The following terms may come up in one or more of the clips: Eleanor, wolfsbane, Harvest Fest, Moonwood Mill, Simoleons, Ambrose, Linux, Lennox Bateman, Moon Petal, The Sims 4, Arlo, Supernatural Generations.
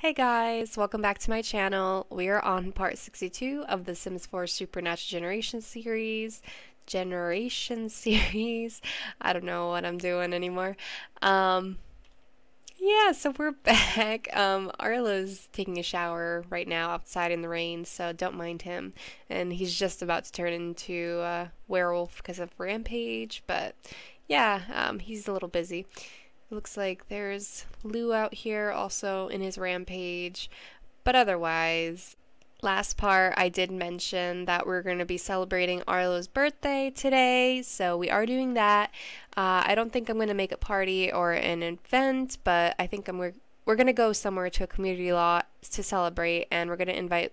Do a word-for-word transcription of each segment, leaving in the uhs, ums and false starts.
Hey guys, welcome back to my channel. We are on part sixty-two of the Sims four Supernatural Generation series. Generation series. I don't know what I'm doing anymore. Um, yeah, so we're back. Um, Arlo's taking a shower right now outside in the rain, so don't mind him. And he's just about to turn into a werewolf because of Rampage, but yeah, um, he's a little busy. Looks like there's Lou out here also in his rampage, but otherwise, last part I did mention that we're going to be celebrating Arlo's birthday today, so we are doing that. Uh, I don't think I'm going to make a party or an event, but I think I'm we're, we're going to go somewhere to a community lot to celebrate, and we're going to invite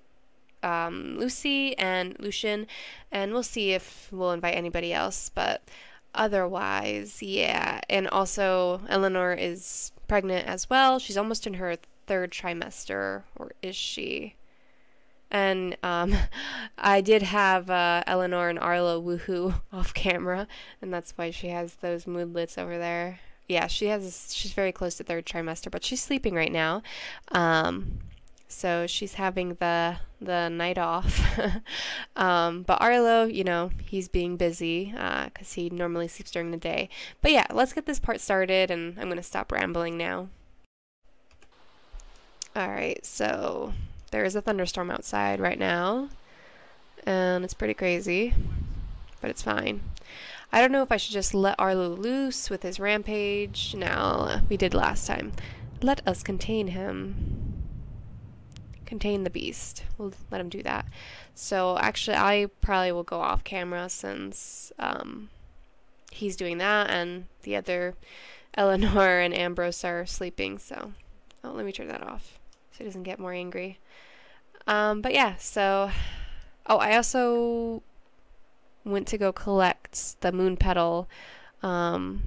um, Lucy and Lucian, and we'll see if we'll invite anybody else, but otherwise, yeah. And also Eleanor is pregnant as well. She's almost in her third trimester, or is she? And um, I did have uh, Eleanor and Arlo woohoo off camera, and that's why she has those moodlets over there. Yeah, she has. She's very close to third trimester, but she's sleeping right now. Um, so she's having the the night off. um, but Arlo, you know, he's being busy because uh, he normally sleeps during the day. But yeah, let's get this part started, and I'm gonna stop rambling now. Alright, so there is a thunderstorm outside right now, and it's pretty crazy, but it's fine. I don't know if I should just let Arlo loose with his rampage. No, we did last time. Let us contain him. Contain the beast. We'll let him do that. So actually I probably will go off camera since um, he's doing that, and the other Eleanor and Ambrose are sleeping, so oh, let me turn that off so he doesn't get more angry. Um, but yeah, so oh, I also went to go collect the moon petal um,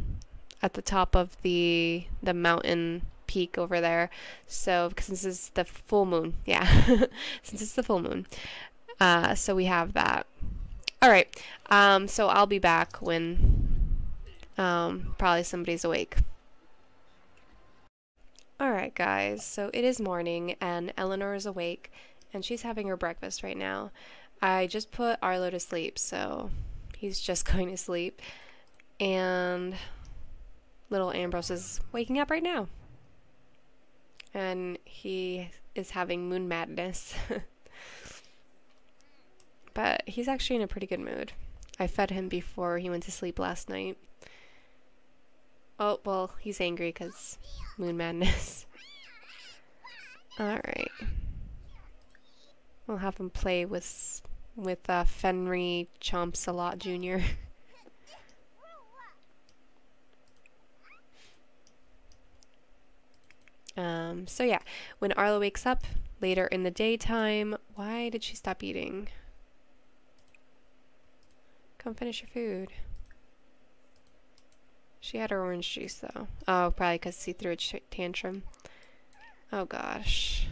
at the top of the the mountain peak over there, so since it's the full moon, yeah, since it's the full moon, uh, so we have that. All right, um, so I'll be back when um, probably somebody's awake. All right, guys, so it is morning, and Eleanor is awake, and she's having her breakfast right now. I just put Arlo to sleep, so he's just going to sleep, and little Ambrose is waking up right now. And he is having moon madness. But he's actually in a pretty good mood. I fed him before he went to sleep last night. Oh, well, he's angry because moon madness. Alright. We'll have him play with, with uh, Fenry Chomps a lot, Junior Um, so yeah, when Arlo wakes up later in the daytime, why did she stop eating? Come finish your food. She had her orange juice though. Oh, probably because he threw a tantrum. Oh gosh.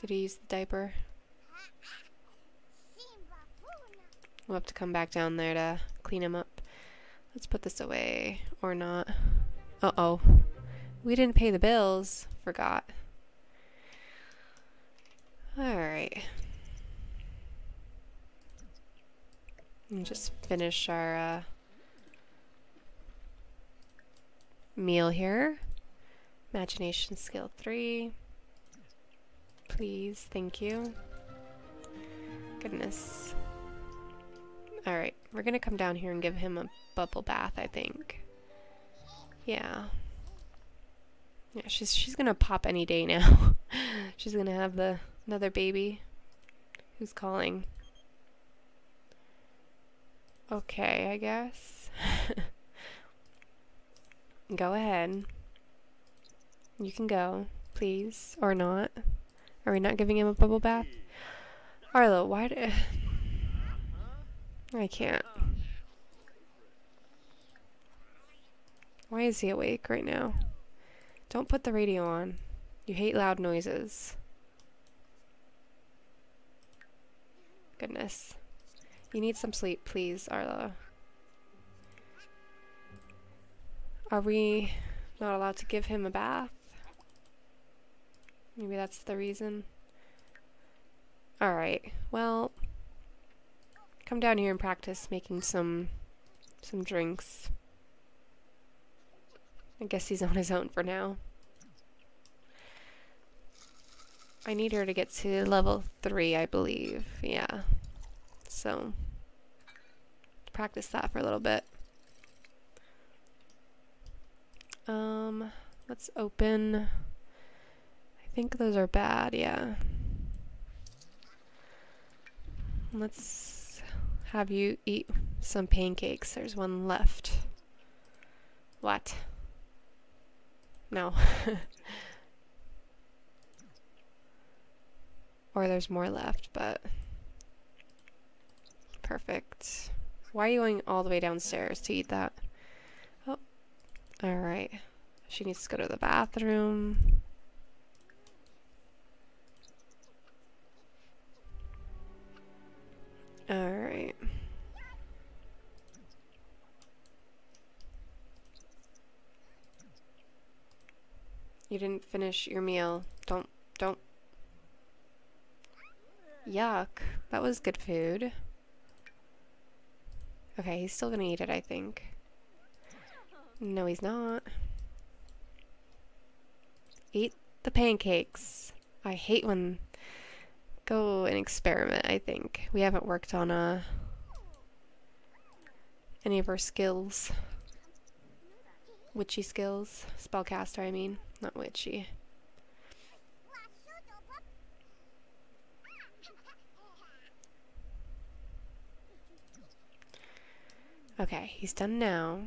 Did he use the diaper? We'll have to come back down there to clean him up. Let's put this away. Or not. Uh-oh. We didn't pay the bills. Forgot. Alright. And just finish our uh, meal here. Imagination skill three. Please, thank you. Goodness. Alright, we're gonna come down here and give him a bubble bath, I think. Yeah. Yeah, she's she's gonna pop any day now. She's gonna have the another baby. Who's calling? Okay, I guess. Go ahead. You can go, please, or not. Are we not giving him a bubble bath? Arlo, why do I can't? Why is he awake right now? Don't put the radio on. You hate loud noises. Goodness. You need some sleep, please, Arlo. Are we not allowed to give him a bath? Maybe that's the reason. Alright, well, come down here and practice making some some drinks. I guess he's on his own for now. I need her to get to level three, I believe. Yeah. So, practice that for a little bit. Um, let's open. I think those are bad, yeah. Let's have you eat some pancakes. There's one left. What? No. Or there's more left, but... Perfect. Why are you going all the way downstairs to eat that? Oh. Alright. She needs to go to the bathroom. Alright. You didn't finish your meal. Don't, don't. Yuck. That was good food. Okay, he's still gonna eat it, I think. No, he's not. Eat the pancakes. I hate when... Go and experiment, I think. We haven't worked on uh, any of our skills. Witchy skills. Spellcaster, I mean. Not witchy. Okay, he's done now.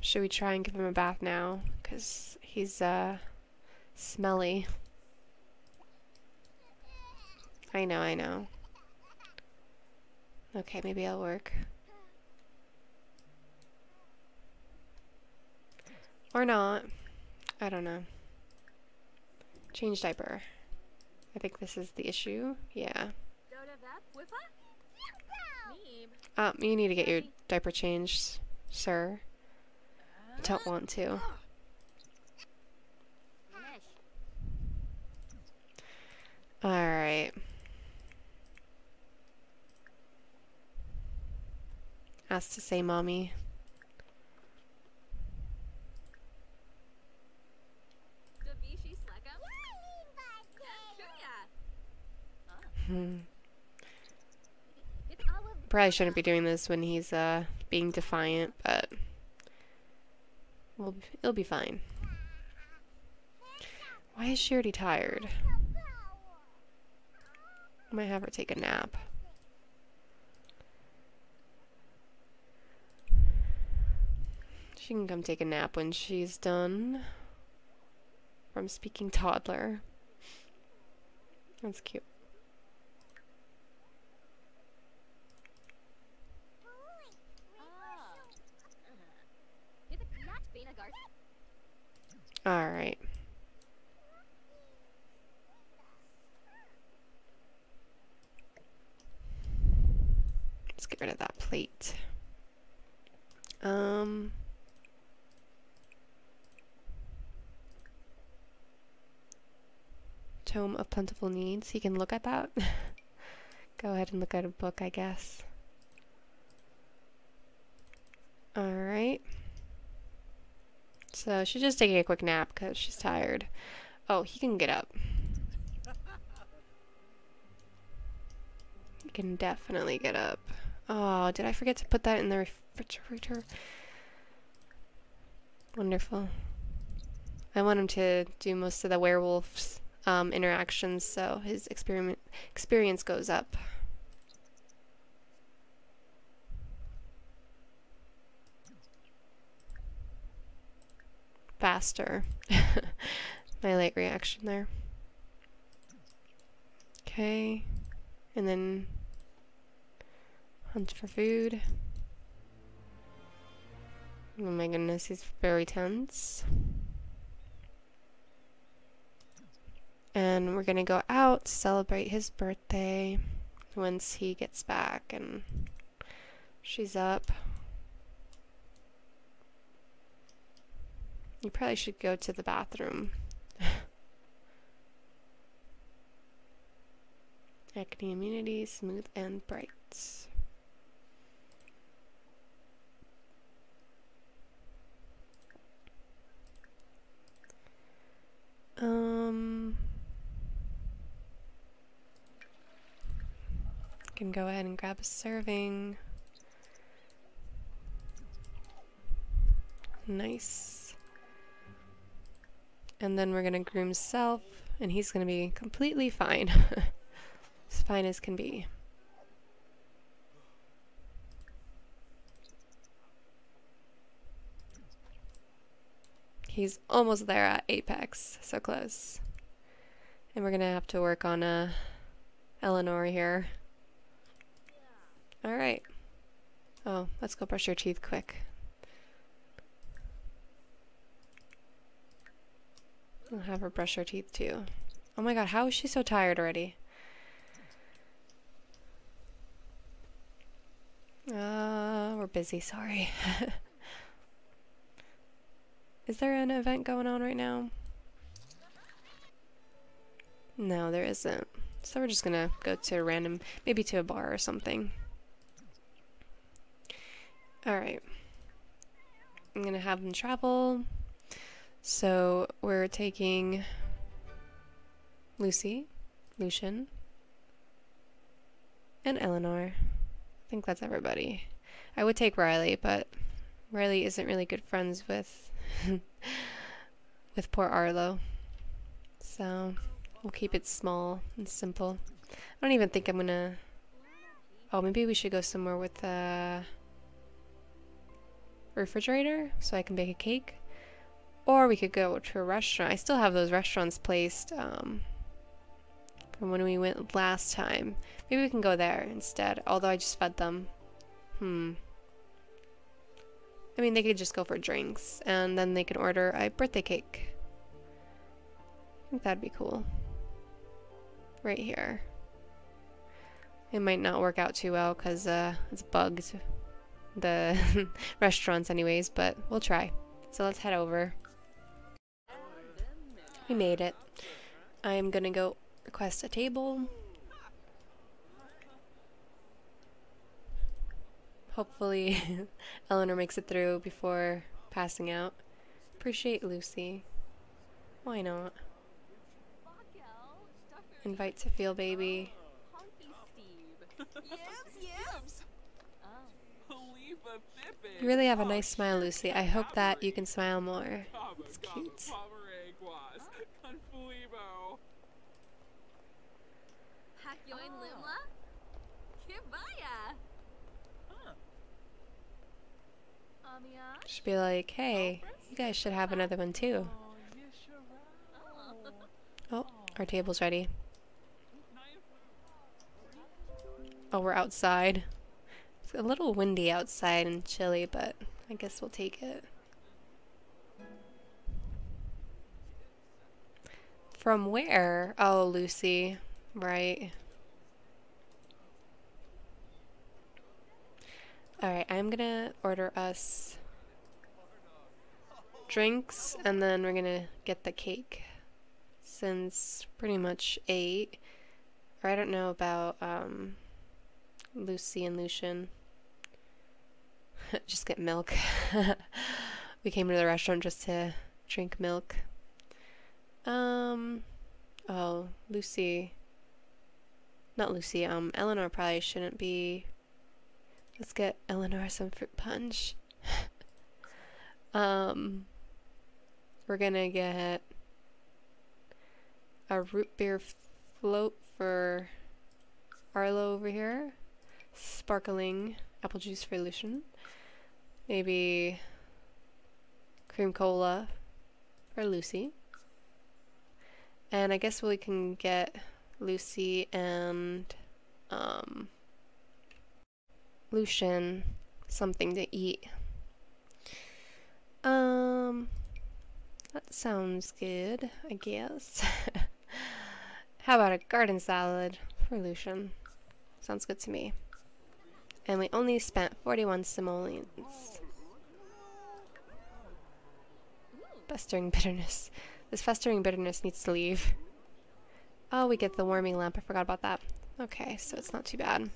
Should we try and give him a bath now? Because he's uh, smelly. I know, I know. Okay, maybe I'll work. Or not. I don't know. Change diaper. I think this is the issue. Yeah. Um, you need to get your diaper changed, sir. I don't want to. Alright. Asked to say mommy. Hmm. Probably shouldn't be doing this when he's uh, being defiant, but we'll, it'll be fine. Why is she already tired? I might have her take a nap. She can come take a nap when she's done from speaking toddler. That's cute. All right. Let's get rid of that plate. Um... Tome of Plentiful Needs. He can look at that. Go ahead and look at a book, I guess. Alright. So she's just taking a quick nap because she's tired. Oh, he can get up. He can definitely get up. Oh, did I forget to put that in the refrigerator? Wonderful. I want him to do most of the werewolves. Um, interactions, so his experiment experience goes up. Faster. My late reaction there. Okay. And then hunt for food. Oh my goodness, he's very tense. And we're gonna go out to celebrate his birthday once he gets back and she's up. You probably should go to the bathroom. Acne immunity, smooth and bright. Um, can go ahead and grab a serving. Nice. And then we're gonna groom self, and he's gonna be completely fine. As fine as can be. He's almost there at Apex, so close. And we're gonna have to work on uh, Eleanor here. All right. Oh, let's go brush your teeth quick. I'll have her brush her teeth too. Oh my God, how is she so tired already? Uh, we're busy, sorry. Is there an event going on right now? No, there isn't. So we're just gonna go to a random, maybe to a bar or something. Alright. I'm gonna have them travel. So we're taking Lucy, Lucian, and Eleanor. I think that's everybody. I would take Riley, but Riley isn't really good friends with with poor Arlo, so we'll keep it small and simple. I don't even think I'm gonna... Oh, maybe we should go somewhere with a refrigerator so I can bake a cake, or we could go to a restaurant. I still have those restaurants placed um, from when we went last time. Maybe we can go there instead, although I just fed them. Hmm. I mean, they could just go for drinks, and then they can order a birthday cake. I think that'd be cool. Right here. It might not work out too well, because uh, it's bugged. The restaurants anyways, but we'll try. So let's head over. We made it. I'm gonna go request a table. Hopefully Eleanor makes it through before passing out. Appreciate Lucy. Why not? Invite to feel baby. You really have a nice smile, Lucy. I hope that you can smile more. It's cute. Should be like, hey, you guys should have another one too. Oh, our table's ready. Oh, we're outside. It's a little windy outside and chilly, but I guess we'll take it. From where? Oh, Lucy, right. Alright, I'm gonna order us drinks, and then we're gonna get the cake, since pretty much eight. Or I don't know about um, Lucy and Lucian. Just get milk. We came to the restaurant just to drink milk. Um, oh, Lucy, not Lucy, um, Eleanor probably shouldn't be. Let's get Eleanor some fruit punch. um, we're gonna get a root beer float for Arlo over here. Sparkling apple juice for Lucian. Maybe cream cola for Lucy. And I guess we can get Lucy and um. Lucian something to eat. Um, that sounds good, I guess. How about a garden salad for Lucian? Sounds good to me. And we only spent forty-one simoleons. Festering bitterness. This festering bitterness needs to leave. Oh, we get the warming lamp. I forgot about that. Okay, so it's not too bad.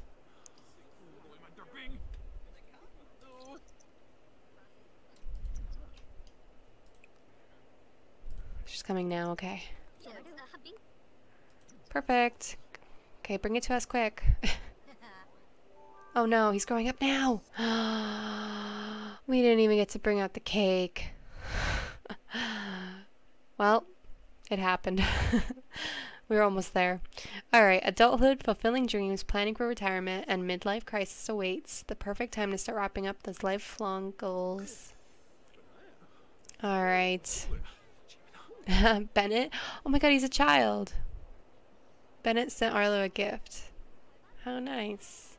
She's coming now, okay. Perfect. Okay, bring it to us quick. Oh no, he's growing up now. We didn't even get to bring out the cake. Well, it happened. We were almost there. Alright, adulthood, fulfilling dreams, planning for retirement, and midlife crisis awaits. The perfect time to start wrapping up those lifelong goals. Alright. Bennett? Oh my god, he's a child. Bennett sent Arlo a gift. How nice.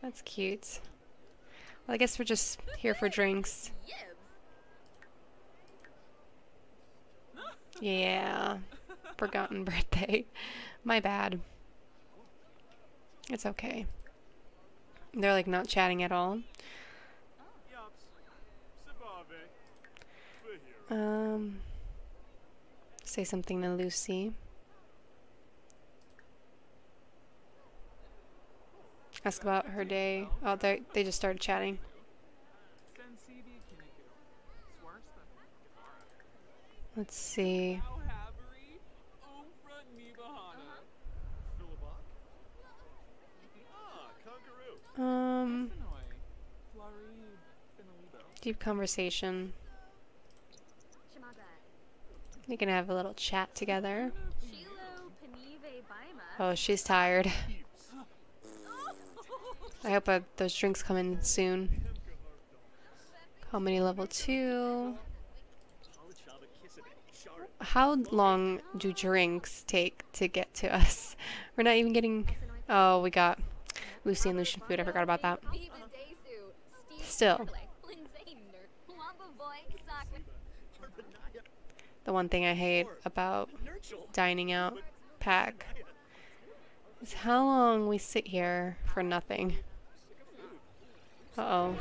That's cute. Well, I guess we're just here for drinks. Yeah. Forgotten birthday. My bad. It's okay. They're like not chatting at all. Um, say something to Lucy. Ask about her day. Oh, they they just started chatting. Let's see. Um, deep conversation. We can have a little chat together. Oh, she's tired. I hope uh, those drinks come in soon. Comedy level two. How long do drinks take to get to us? We're not even getting... Oh, we got... Lucy and Lucian food, I forgot about that. Still. The one thing I hate about dining out pack is how long we sit here for nothing. Uh-oh.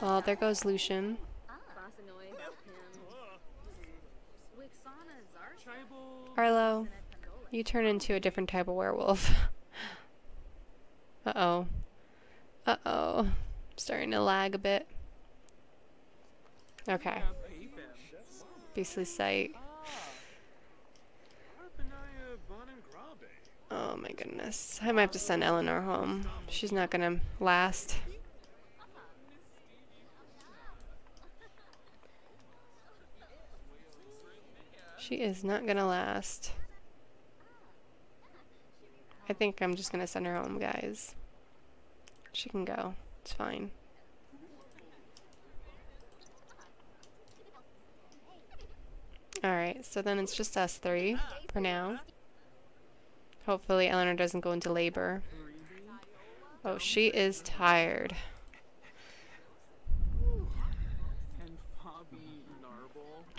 Well, there goes Lucian. Arlo, you turn into a different type of werewolf. Uh-oh. Uh-oh. I'm starting to lag a bit. Okay. Beastly sight. Oh my goodness. I might have to send Eleanor home. She's not gonna last. She is not gonna last. I think I'm just gonna send her home, guys. She can go. It's fine. Alright, so then it's just us three for now. Hopefully Eleanor doesn't go into labor. Oh, she is tired.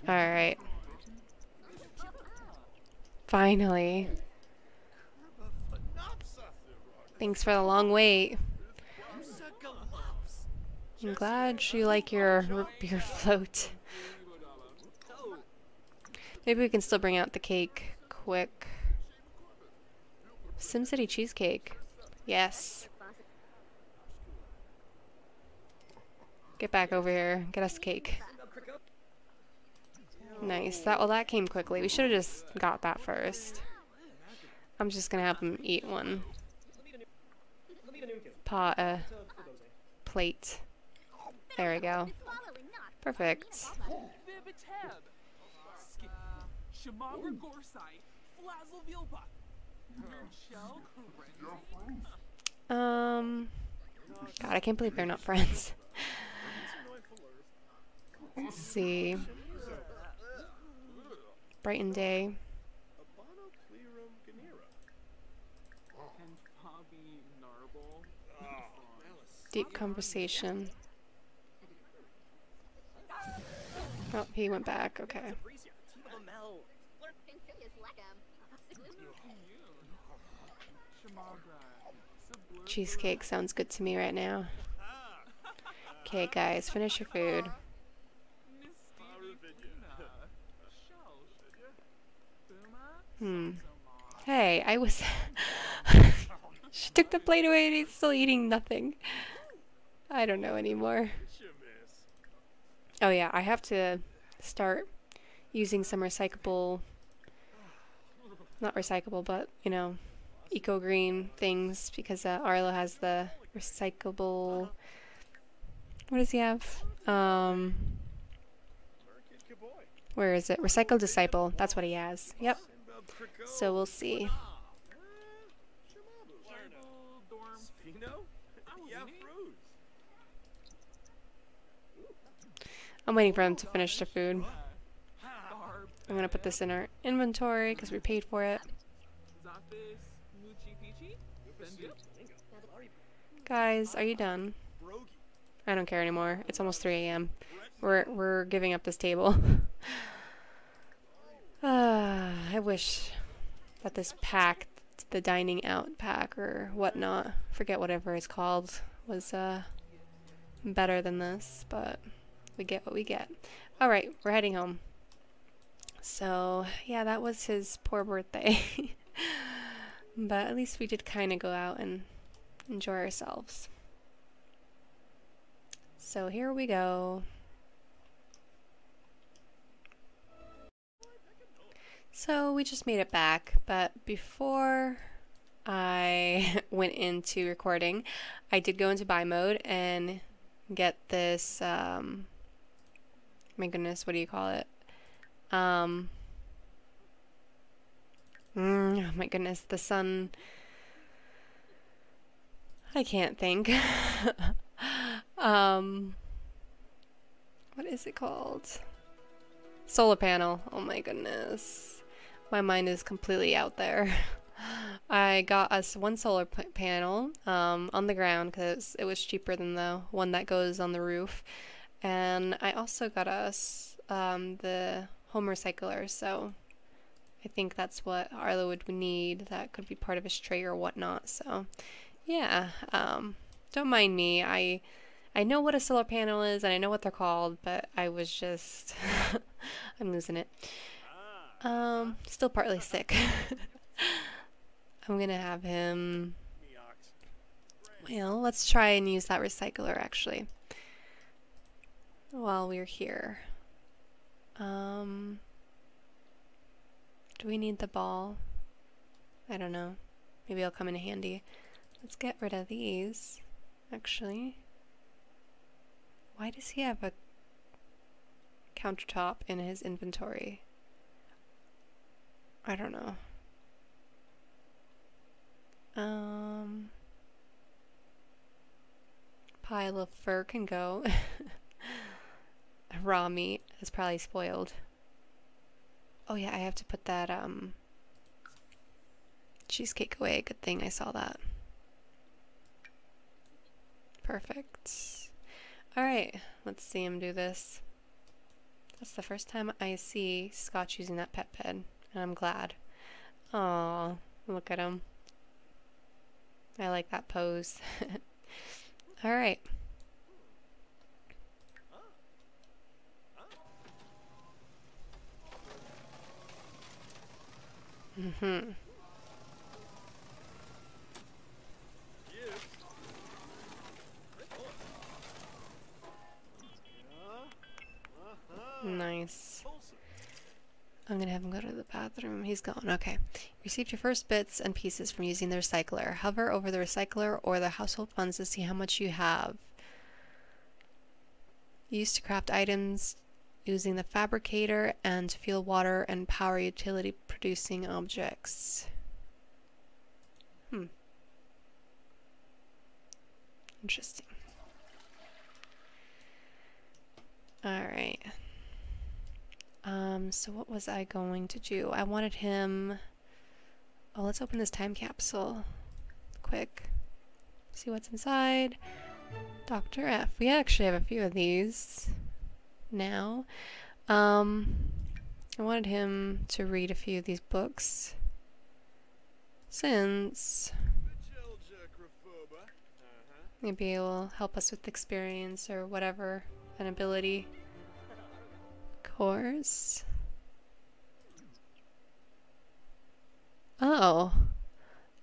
Alright. Finally. Thanks for the long wait. I'm glad you like your your float. Maybe we can still bring out the cake quick. SimCity cheesecake. Yes. Get back over here. Get us cake. Nice. That well, that came quickly. We should have just got that first. I'm just gonna have them eat one. Pa, uh, plate. There we go. Perfect. Um, God, I can't believe they're not friends. Let's see. Brighten day. Deep conversation. Oh, he went back. Okay. Cheesecake sounds good to me right now. Okay, guys, finish your food. Hmm. Hey, I was... She took the plate away and he's still eating nothing. I don't know anymore. Oh yeah, I have to start using some recyclable... Not recyclable, but, you know, eco-green things, because uh, Arlo has the recyclable... What does he have? Um... Where is it? Recycle Disciple. That's what he has. Yep. So we'll see. I'm waiting for him to finish the food. I'm gonna put this in our inventory because we paid for it. Guys, are you done? I don't care anymore. It's almost three A M We're we're giving up this table. Uh, I wish that this pack, the dining out pack or whatnot, forget whatever it's called, was uh, better than this, but we get what we get. Alright, we're heading home. So, yeah, that was his poor birthday. But at least we did kind of go out and enjoy ourselves. So here we go. So we just made it back, but before I went into recording, I did go into buy mode and get this, um, my goodness, what do you call it? Um, mm, oh my goodness, the sun, I can't think. um, what is it called? Solar panel, oh my goodness. My mind is completely out there. I got us one solar p panel um, on the ground because it was cheaper than the one that goes on the roof. And I also got us um, the home recycler, so I think that's what Arlo would need. That could be part of his tray or whatnot. So yeah, um, don't mind me. I I know what a solar panel is and I know what they're called, but I was just... I'm losing it. Um, still partly sick. I'm gonna have him... Well, let's try and use that recycler, actually. While we're here. Um... Do we need the ball? I don't know. Maybe it'll come in handy. Let's get rid of these, actually. Why does he have a countertop in his inventory? I don't know. Um, pile of fur can go. Raw meat is probably spoiled. Oh yeah, I have to put that um, cheesecake away. Good thing I saw that. Perfect. Alright, let's see him do this. That's the first time I see Scotch using that pet bed. And I'm glad. Aww, look at him. I like that pose. Alright. Mm-hmm. Nice. I'm gonna have him go to the bathroom. He's gone. Okay. Received your first bits and pieces from using the recycler. Hover over the recycler or the household funds to see how much you have. Used to craft items using the fabricator and to fuel water and power utility producing objects. Hmm. Interesting. Alright. Um, so what was I going to do? I wanted him... Oh, let's open this time capsule. Quick. See what's inside. Doctor F. We actually have a few of these now. Um, I wanted him to read a few of these books. Since... Maybe it will help us with experience or whatever, an ability. course. Oh,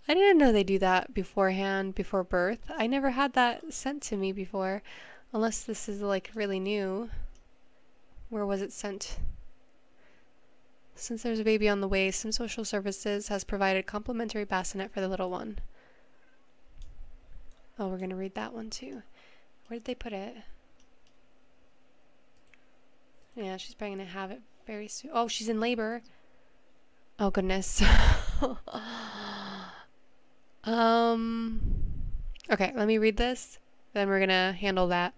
I didn't know they do that beforehand, before birth. I never had that sent to me before, unless this is like really new. Where was it sent? Since there's a baby on the way, Sim Social Services has provided complimentary bassinet for the little one. Oh, we're gonna read that one too. Where did they put it? Yeah, she's probably gonna have it very soon. Oh, she's in labor. Oh goodness. um. Okay, let me read this. Then we're gonna handle that.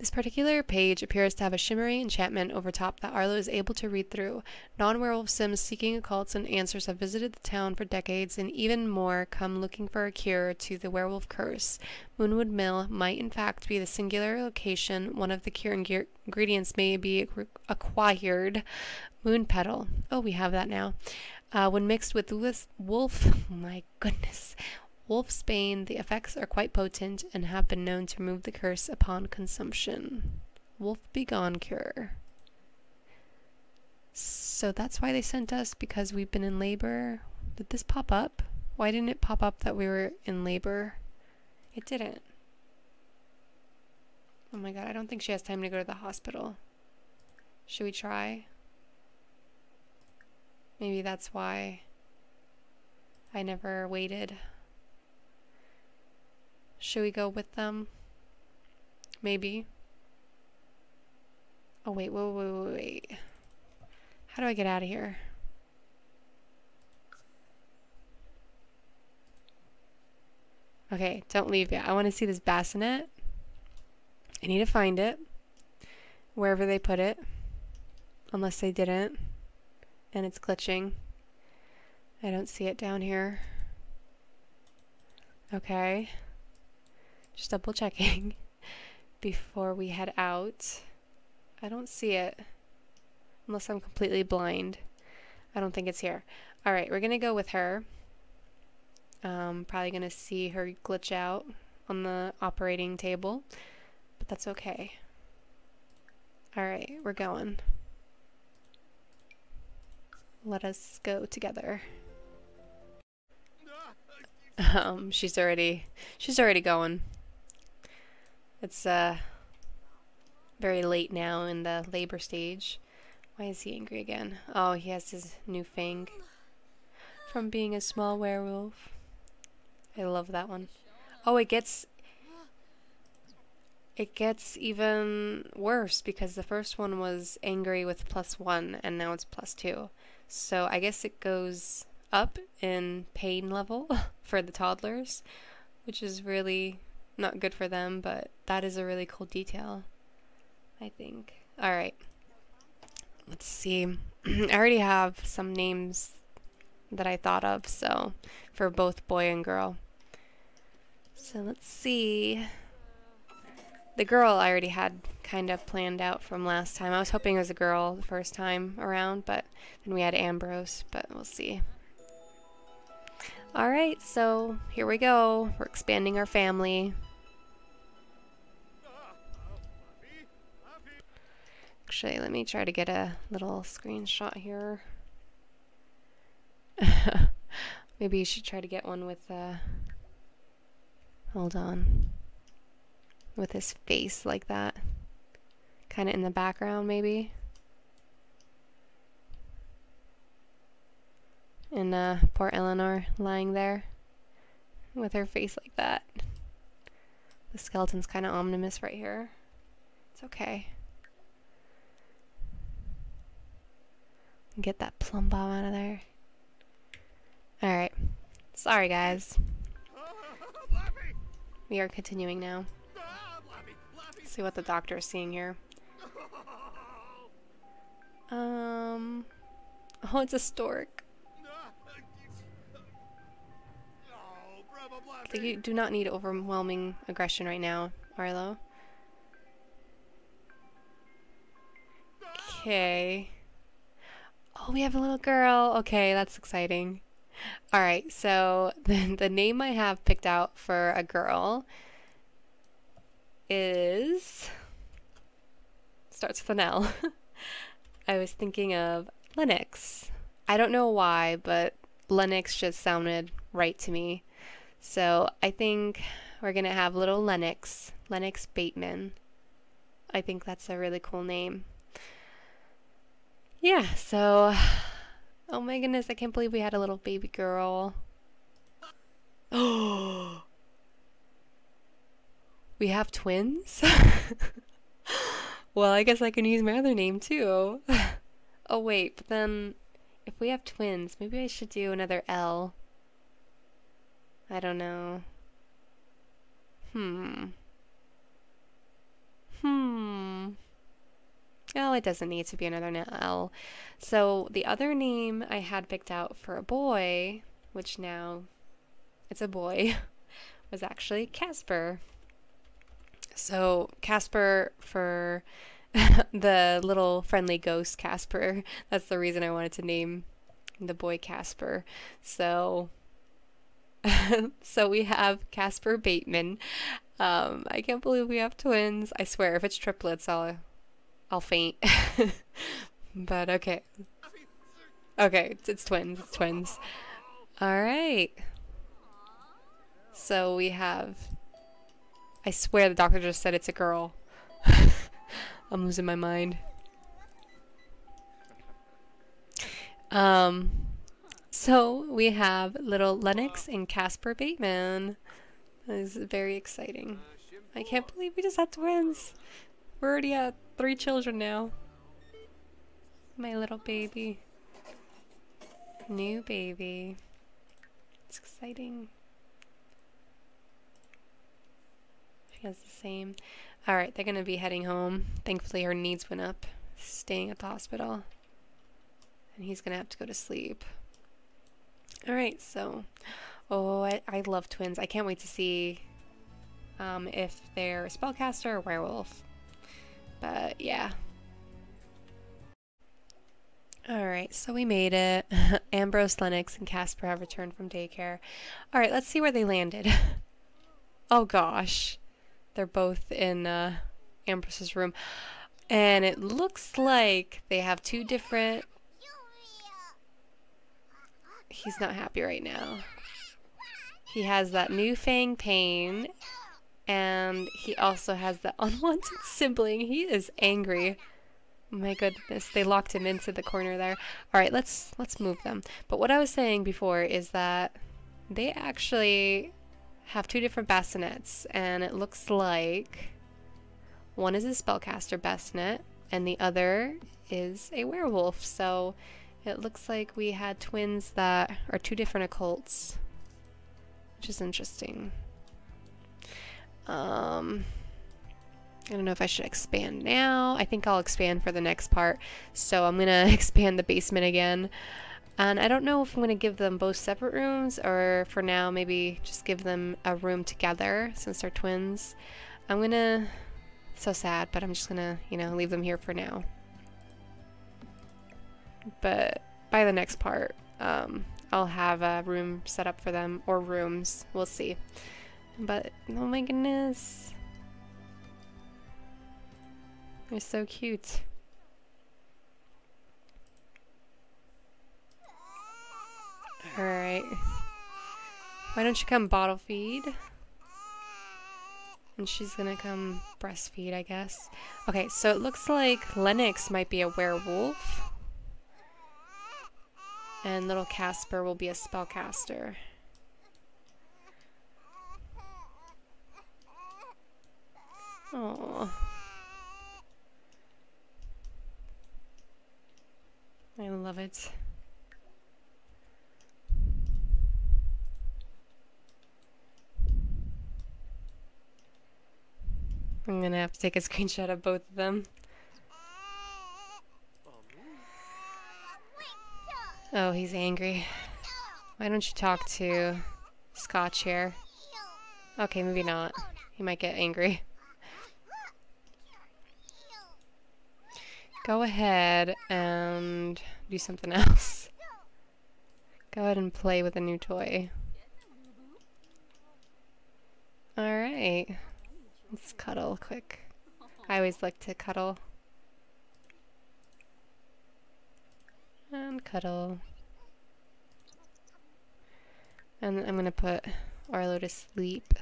This particular page appears to have a shimmering enchantment over top that Arlo is able to read through. Non-werewolf Sims seeking occults and answers have visited the town for decades, and even more come looking for a cure to the werewolf curse. Moonwood Mill might in fact be the singular location one of the cure ingredients may be acquired. Moon Petal. Oh, we have that now. Uh, when mixed with wolf, oh my goodness, wolfsbane, the effects are quite potent and have been known to remove the curse upon consumption. Wolf Begone Cure. So that's why they sent us, because we've been in labor. Did this pop up? Why didn't it pop up that we were in labor? It didn't. Oh my god, I don't think she has time to go to the hospital. Should we try? Maybe that's why I never waited. Should we go with them? Maybe. Oh wait, wait, wait, wait, wait. How do I get out of here? Okay, don't leave yet. I want to see this bassinet. I need to find it. Wherever they put it. Unless they didn't. And it's glitching. I don't see it down here. Okay. Just double checking before we head out. I don't see it unless I'm completely blind. I don't think it's here. All right, we're gonna go with her. Um, probably gonna see her glitch out on the operating table, but that's okay. All right, we're going. Let us go together. Um, she's already, she's already going. It's uh, very late now in the labor stage. Why is he angry again? Oh, he has his new fang. From being a small werewolf. I love that one. Oh, it gets... It gets even worse because the first one was angry with plus one and now it's plus two. So I guess it goes up in pain level for the toddlers, which is really not good for them, but that is a really cool detail, I think. Alright, let's see. I already have some names that I thought of, so for both boy and girl. So let's see. The girl I already had kind of planned out from last time. I was hoping it was a girl the first time around, but then we had Ambrose, but we'll see. Alright, so here we go. We're expanding our family. Actually, let me try to get a little screenshot here. Maybe you should try to get one with, uh, hold on. With his face like that. Kind of in the background, maybe. And uh, poor Eleanor lying there with her face like that. The skeleton's kind of ominous right here. It's okay. Get that plumb bomb out of there. Alright. Sorry, guys. We are continuing now. Let's see what the doctor is seeing here. Um. Oh, it's a stork. You do not need overwhelming aggression right now, Arlo. Okay. Oh, we have a little girl. Okay, that's exciting. Alright, so the, the name I have picked out for a girl is... starts with an L. I was thinking of Linux. I don't know why, but Linux just sounded right to me. So I think we're gonna have little Lennox, Lennox Bateman. I think that's a really cool name. Yeah, so, oh my goodness, I can't believe we had a little baby girl. Oh, we have twins? Well, I guess I can use my other name too. Oh wait, but then if we have twins, maybe I should do another L. I don't know. Hmm. Hmm. Well, it doesn't need to be another L. So the other name I had picked out for a boy, which now it's a boy, was actually Casper. So Casper for the little friendly ghost Casper. That's the reason I wanted to name the boy Casper. So... so we have Casper Bateman. Um, I can't believe we have twins. I swear, if it's triplets, I'll, I'll faint. But okay, okay, it's, it's twins. It's twins. All right. So we have. I swear, the doctor just said it's a girl. I'm losing my mind. Um. So we have little Lennox and Casper Bateman. That is very exciting. I can't believe we just had twins. We're already at three children now. My little baby. New baby. It's exciting. She has the same. Alright, they're gonna be heading home. Thankfully her needs went up. Staying at the hospital. And he's gonna have to go to sleep. Alright, so, oh, I, I love twins. I can't wait to see um, if they're a spellcaster or werewolf, but yeah. Alright, so we made it. Ambrose, Lennox, and Casper have returned from daycare. Alright, let's see where they landed. Oh gosh, they're both in uh, Ambrose's room, and it looks like they have two different... He's not happy right now. He has that new fang pain, and he also has the unwanted sibling. He is angry. My goodness, they locked him into the corner there. All right, let's let's move them. But what I was saying before is that they actually have two different bastinets, and it looks like one is a spellcaster bastinet, and the other is a werewolf. So. It looks like we had twins that are two different occults, which is interesting. Um, I don't know if I should expand now. I think I'll expand for the next part. So I'm gonna expand the basement again. And I don't know if I'm gonna give them both separate rooms or for now maybe just give them a room together since they're twins. I'm gonna, so sad, but I'm just gonna, you know, leave them here for now. But by the next part, um, I'll have a room set up for them, or rooms, we'll see. But, oh my goodness. They're so cute. Alright. Why don't you come bottle feed? And she's gonna come breastfeed, I guess. Okay, so it looks like Lennox might be a werewolf. And little Casper will be a spellcaster. Oh, I love it. I'm gonna have to take a screenshot of both of them. Oh, he's angry. Why don't you talk to Scotch here? Okay, maybe not. He might get angry. Go ahead and do something else. Go ahead and play with a new toy. Alright. Let's cuddle quick. I always like to cuddle. And cuddle. And I'm gonna put Arlo to sleep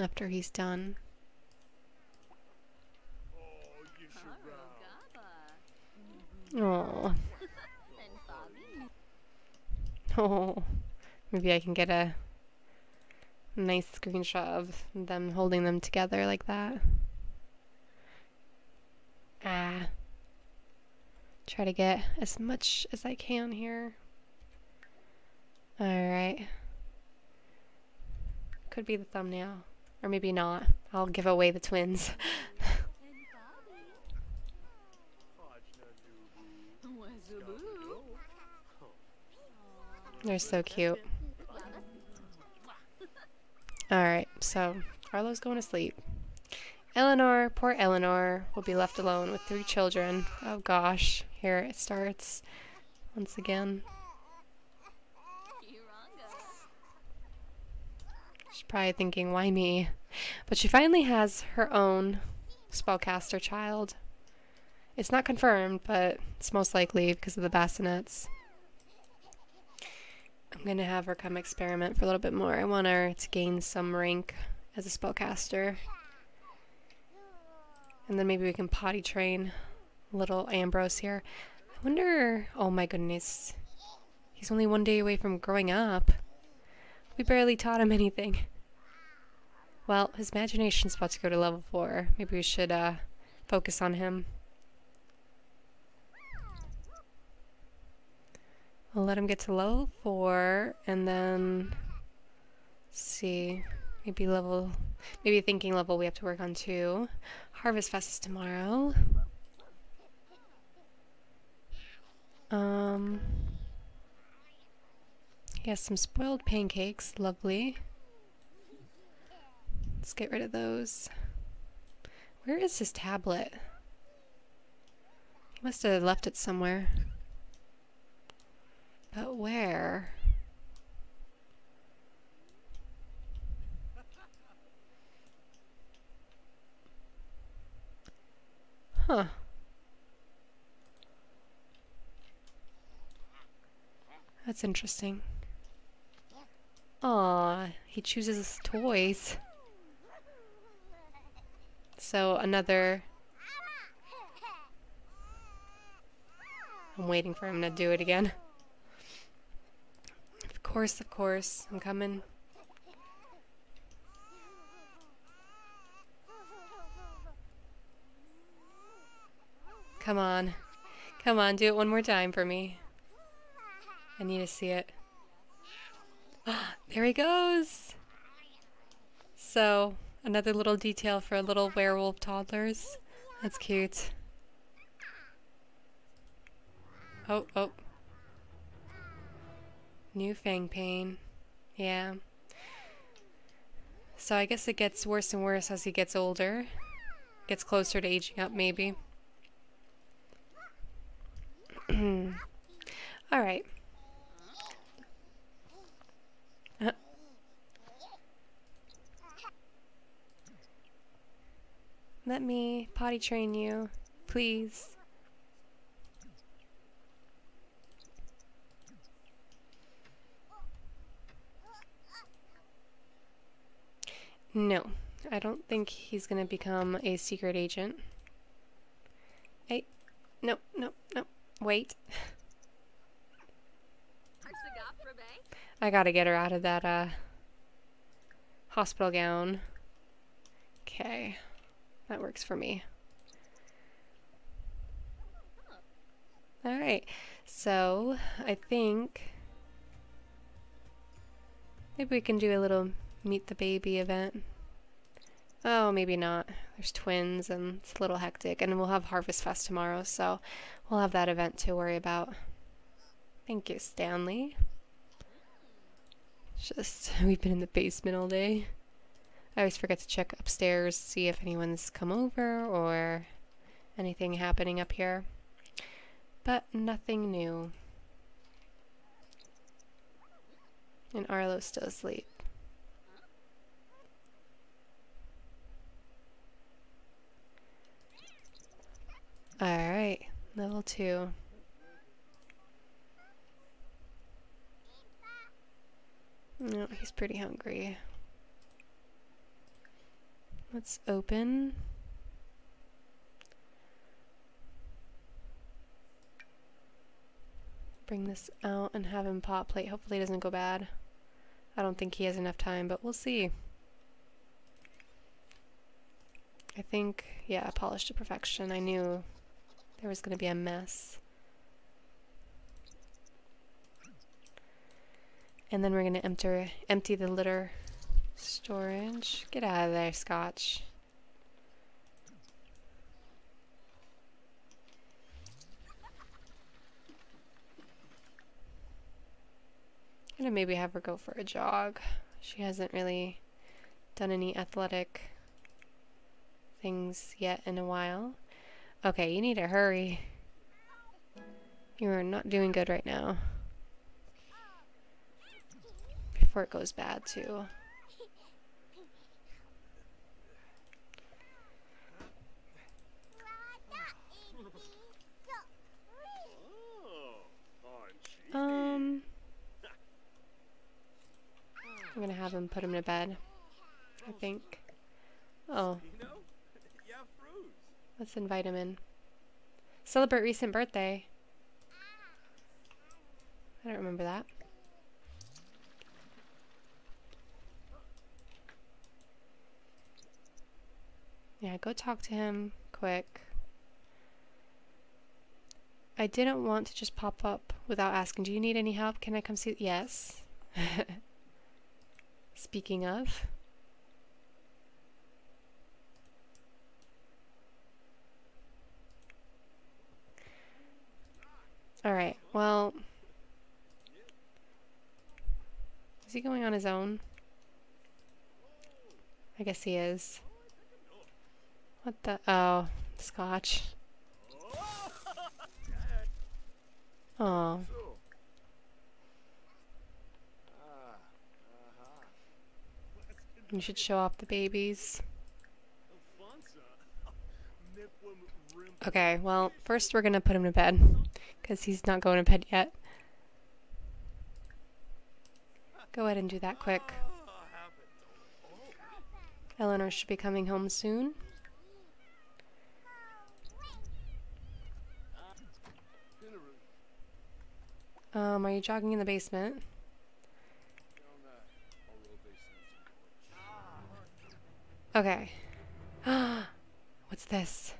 after he's done. Oh. Oh. Maybe I can get a nice screenshot of them holding them together like that. Ah. Try to get as much as I can here. Alright. Could be the thumbnail. Or maybe not. I'll give away the twins. They're so cute. Alright, so Arlo's going to sleep. Eleanor, poor Eleanor, will be left alone with three children. Oh gosh, here it starts once again. She's probably thinking, why me? But she finally has her own spellcaster child. It's not confirmed, but it's most likely because of the bassinets. I'm gonna have her come experiment for a little bit more. I want her to gain some rank as a spellcaster. And then maybe we can potty train little Ambrose here. I wonder... oh my goodness. He's only one day away from growing up. We barely taught him anything. Well, his imagination's about to go to level four. Maybe we should uh, focus on him. I'll let him get to level four, and then... see... maybe level... maybe thinking level we have to work on too. Harvest Fest is tomorrow. Um, he has some spoiled pancakes, lovely. Let's get rid of those. Where is his tablet? He must have left it somewhere. But where? Huh. That's interesting. Aw, he chooses his toys. So another... I'm waiting for him to do it again. Of course, of course, I'm coming. Come on. Come on, do it one more time for me. I need to see it. There he goes! So, another little detail for little werewolf toddlers. That's cute. Oh, oh. New fang pain. Yeah. So I guess it gets worse and worse as he gets older. Gets closer to aging up, maybe. Alright. Uh. Let me potty train you, please. No, I don't think he's gonna become a secret agent. Hey, no, no, no. Wait. I gotta get her out of that uh, hospital gown. Okay. That works for me. Alright. So, I think... maybe we can do a little meet the baby event. Oh, maybe not. There's twins and it's a little hectic, and we'll have Harvest Fest tomorrow, so we'll have that event to worry about. Thank you, Stanley. Just, we've been in the basement all day. I always forget to check upstairs, see if anyone's come over or anything happening up here. But nothing new. And Arlo's still asleep. Alright, level two. No, he's pretty hungry. Let's open. Bring this out and have him pot plate. Hopefully it doesn't go bad. I don't think he has enough time, but we'll see. I think, yeah, polished to perfection. I knew there was going to be a mess. And then we're going to empty, empty the litter storage. Get out of there, Scotch. I'm going to maybe have her go for a jog. She hasn't really done any athletic things yet in a while. Okay, you need to hurry. You are not doing good right now. Before it goes bad too. Um, I'm gonna have him put him to bed, I think. Oh, let's invite him in. Celebrate recent birthday. I don't remember that. Yeah, go talk to him quick. I didn't want to just pop up without asking, do you need any help? Can I come see? Yes. Speaking of. Alright, well. Is he going on his own? I guess he is. What the? Oh, Scotch. Oh. You should show off the babies. Okay, well, first we're gonna put him to bed, because he's not going to bed yet. Go ahead and do that quick. Eleanor should be coming home soon. Um, are you jogging in the basement? Okay. What's this?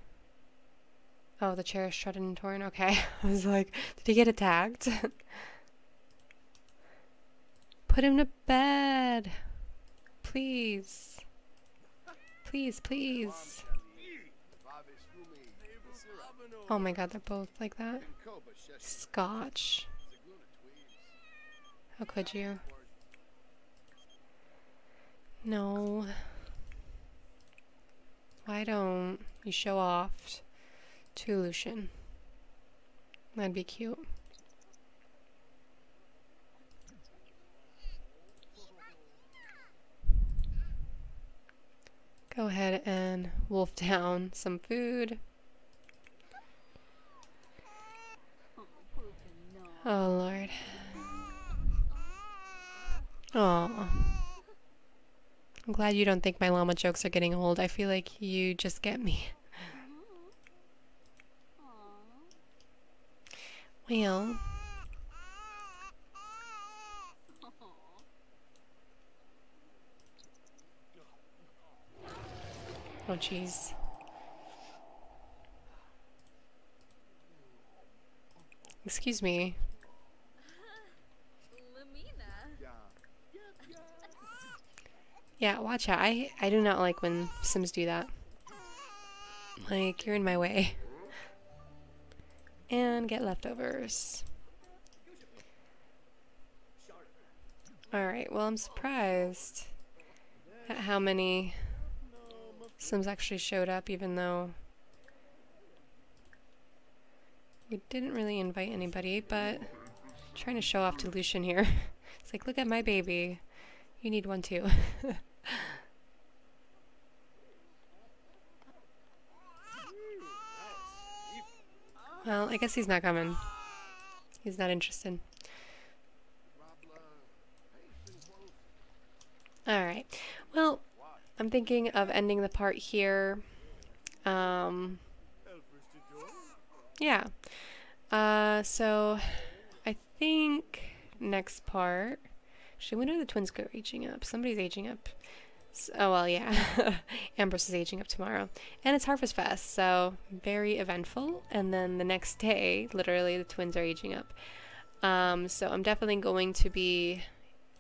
Oh, the chair is shredded and torn. Okay. I was like, did he get attacked? Put him to bed. Please. Please, please. Oh my god, they're both like that. Scotch. How could you? No. Why don't you show off to Lucian? That'd be cute. Go ahead and wolf down some food. Oh, Lord. Oh, I'm glad you don't think my llama jokes are getting old. I feel like you just get me. Well. Oh, jeez. Excuse me. Yeah, watch out. I, I do not like when Sims do that. Like, you're in my way. And get leftovers. Alright, well, I'm surprised at how many Sims actually showed up, even though we didn't really invite anybody, but I'm trying to show off to Lucian here. It's like, look at my baby. You need one too. Well, I guess he's not coming. He's not interested. Alright, well, I'm thinking of ending the part here. Um, yeah. Uh, so, I think next part... Actually, when are the twins go aging up? Somebody's aging up. So, oh, well, yeah. Ambrose is aging up tomorrow. And it's Harvest Fest, so very eventful. And then the next day, literally, the twins are aging up. Um, so I'm definitely going to be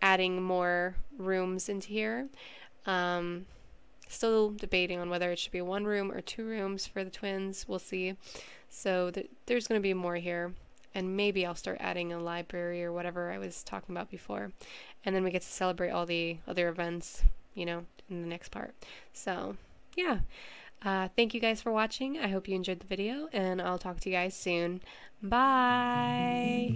adding more rooms into here. Um, still debating on whether it should be one room or two rooms for the twins. We'll see. So th there's going to be more here. And maybe I'll start adding a library or whatever I was talking about before. And then we get to celebrate all the other events, you know, in the next part. So, yeah. Uh, thank you guys for watching. I hope you enjoyed the video, and I'll talk to you guys soon. Bye!